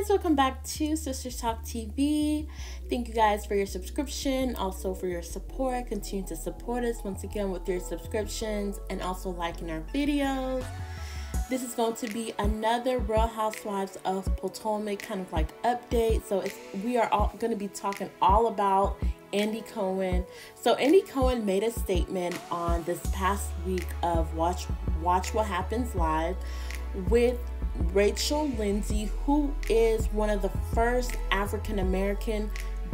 guys, welcome back to Sisters Talk TV. Thank you guys for your subscription, also for your support. Continue to support us once again with your subscriptions and also liking our videos. This is going to be another Real Housewives of Potomac kind of like update. So we are all going to be talking all about Andy Cohen. So Andy Cohen made a statement on this past week of Watch What Happens Live with Rachel Lindsay, who is one of the first African-American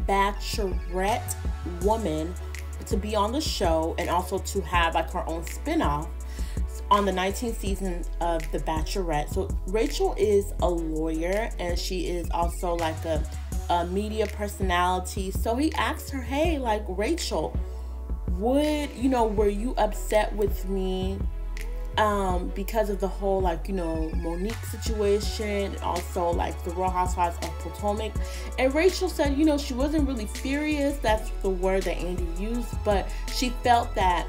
bachelorette woman to be on the show and also to have like her own spinoff on the 19th season of The Bachelorette. So Rachel is a lawyer and she is also like a media personality. So he asked her, hey, like, Rachel, were you upset with me because of the whole, like, you know, Monique situation, and also like the Real Housewives of Potomac? And Rachel said, you know, she wasn't really furious, that's the word that Andy used, but she felt that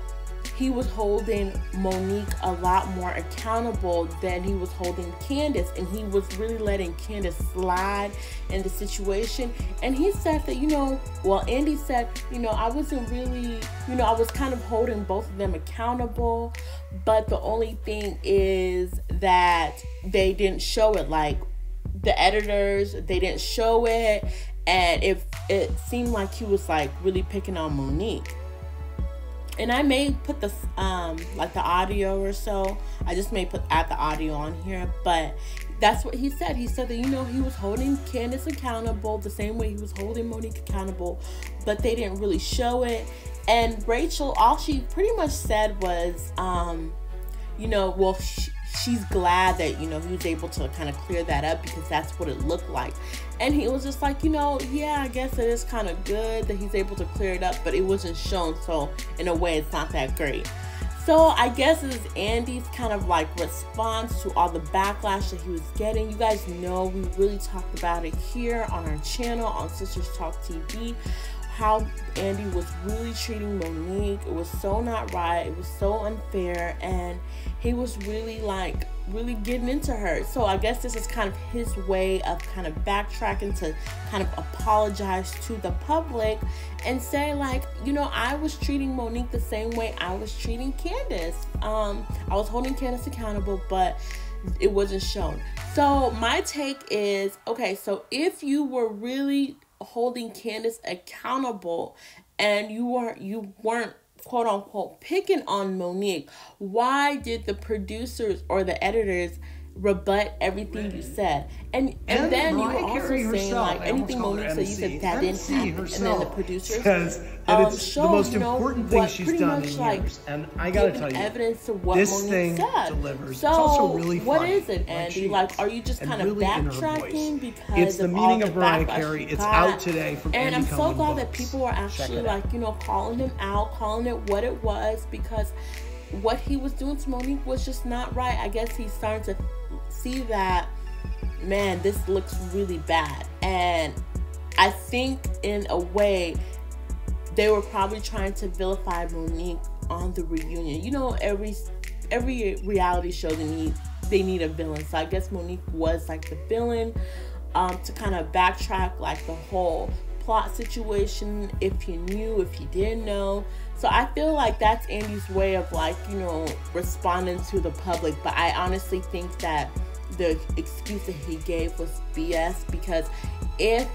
he was holding Monique a lot more accountable than he was holding Candiace, and he was really letting Candiace slide in the situation. And he said that, you know, well, Andy said, you know, I wasn't really, you know, I was kind of holding both of them accountable, but the only thing is that they didn't show it. Like, the editors, they didn't show it, and it seemed like he was like really picking on Monique. And I may put this, like, the audio or so. I just may add the audio on here. But that's what he said. He said that, you know, he was holding Candiace accountable the same way he was holding Monique accountable, but they didn't really show it. And Rachel, all she pretty much said was, you know, well, she's glad that, you know, he was able to kind of clear that up because that's what it looked like. And he was just like, you know, yeah, I guess it is kind of good that he's able to clear it up, but it wasn't shown, so in a way it's not that great. So I guess it is Andy's kind of like response to all the backlash that he was getting. You guys know we really talked about it here on our channel on Sisters Talk TV, how Andy was really treating Monique. It was so not right, it was so unfair, and he was really like getting into her. So I guess this is kind of his way of kind of backtracking to kind of apologize to the public and say, like, you know, I was treating Monique the same way I was treating Candiace. I was holding Candiace accountable, but it wasn't shown. So my take is, okay, so if you were really holding Candiace accountable and you weren't quote unquote picking on Monique, why did the producers or the editors rebut everything you said? And then Mariah, you were also saying herself, like anything Monique said, you said that didn't happen. And then the producers says that it's the most important thing she's done in years. And I gotta tell you, evidence to what this Monique said delivers. So it's also really funny. What is it, Andy? Like, are you just kind of really backtracking because it's the meaning of Mariah Carey? It's out today from Andy Cohen. And I'm so glad that people are actually, like, you know, calling him out, calling it what it was, because what he was doing to Monique was just not right. I guess he's starting to see that, man, this looks really bad. And I think in a way they were probably trying to vilify Monique on the reunion. You know, every reality show they need a villain. So I guess Monique was like the villain, to kind of backtrack like the whole plot situation, if you knew, if you didn't know. So I feel like that's Andy's way of, like, you know, responding to the public. But I honestly think that the excuse that he gave was BS, because if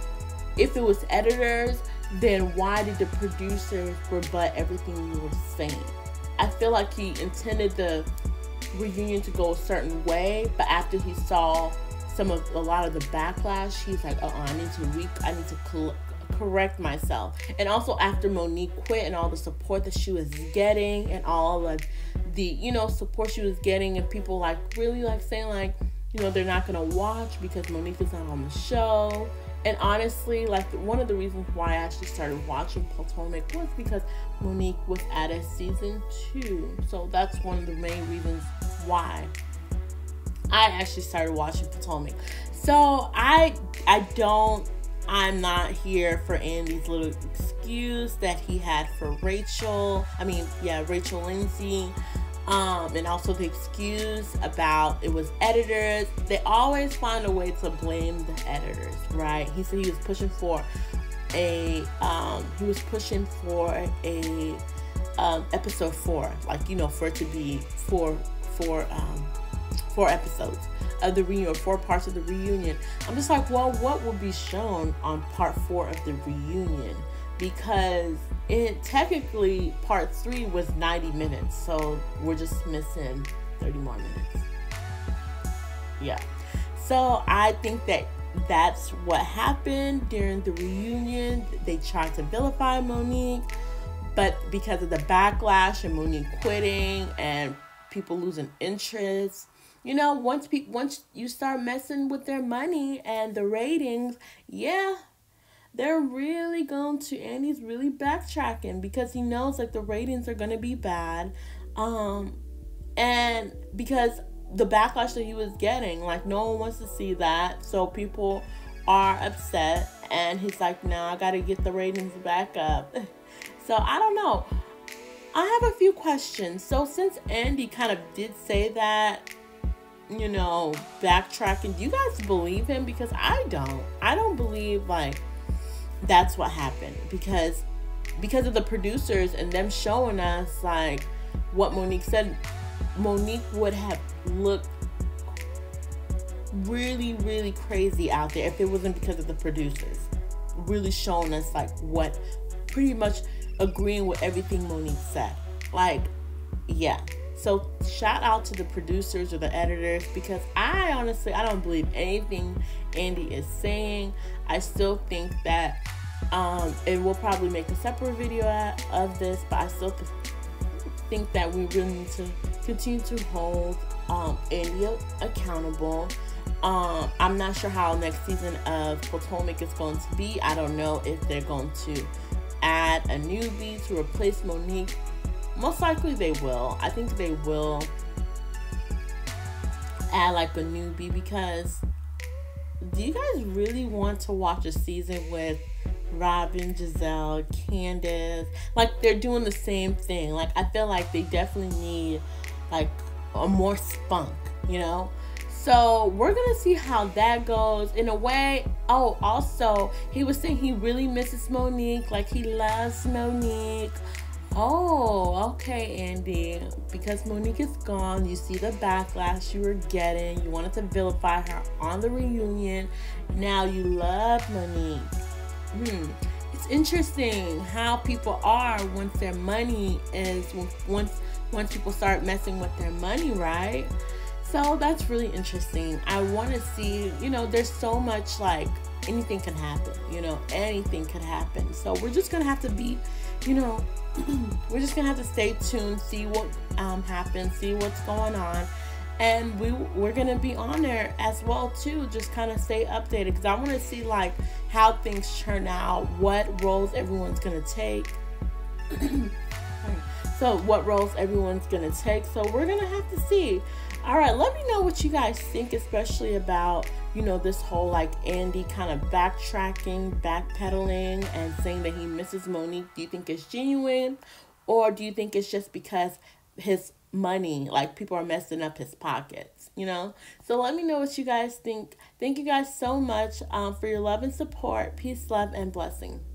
it was editors, then why did the producers rebut everything you were saying? I feel like he intended the reunion to go a certain way, but after he saw a lot of the backlash, he's like, uh-uh, I need to correct myself. And also after Monique quit and all the support that she was getting and all of the, you know, support she was getting, and people like really like saying, like, you know, they're not gonna watch because Monique is not on the show. And honestly, like, one of the reasons why I actually started watching Potomac was because Monique was added season 2. So that's one of the main reasons why I actually started watching Potomac. So I'm not here for Andy's little excuse that he had for Rachel. I mean, yeah, Rachel Lindsay. and also the excuse about it was editors. They always find a way to blame the editors, right? He said he was pushing for a episode 4, like, you know, for it to be four episodes of the reunion, or 4 parts of the reunion. I'm just like, well, what will be shown on part 4 of the reunion? Because it technically part 3 was 90 minutes, so we're just missing 30 more minutes. Yeah, so I think that's what happened during the reunion. They tried to vilify Monique, but because of the backlash and Monique quitting and people losing interest, you know, once you start messing with their money and the ratings, yeah, they're really going to, Andy's really backtracking, because he knows, like, the ratings are going to be bad, and because the backlash that he was getting, like, no one wants to see that, so people are upset, and he's like, nah, I got to get the ratings back up. So I don't know. I have a few questions. So since Andy kind of did say that, you know, backtracking, do you guys believe him? Because I don't believe, like, that's what happened, because of the producers and them showing us, like, what Monique said. Monique would have looked really, really crazy out there if it wasn't because of the producers really showing us, like, what, pretty much agreeing with everything Monique said. Like, yeah. So shout out to the producers or the editors, because I honestly don't believe anything Andy is saying. I still think that and we'll probably make a separate video of this, but I still think that we really need to continue to hold Andy accountable. I'm not sure how next season of Potomac is going to be. I don't know if they're going to add a newbie to replace Monique. Most likely they will. I think they will add, like, a newbie, because do you guys really want to watch a season with Robyn, Gizelle, Candiacé? Like, they're doing the same thing. Like, I feel like they definitely need, like, a more spunk, you know? So we're gonna see how that goes. In a way, oh, also, he was saying he really misses Monique, like he loves Monique. Oh, okay, Andy, because Monique is gone, you see the backlash you were getting, you wanted to vilify her on the reunion, now you love Monique. It's interesting how people are once their money is, once people start messing with their money, right? So that's really interesting. I want to see, you know, there's so much, like, anything can happen, you know, anything could happen. So we're just going to have to be, you know, we're just going to have to stay tuned, see what happens, see what's going on. And we're going to be on there as well, too, just kind of stay updated, because I want to see, like, how things turn out, what roles everyone's going to take. So what roles everyone's going to take. So we're going to have to see. All right, let me know what you guys think, especially about, you know, this whole, like, Andy kind of backtracking, backpedaling, and saying that he misses Monique. Do you think it's genuine, or do you think it's just because his money, like, people are messing up his pockets, you know? So let me know what you guys think. Thank you guys so much for your love and support. Peace, love, and blessings.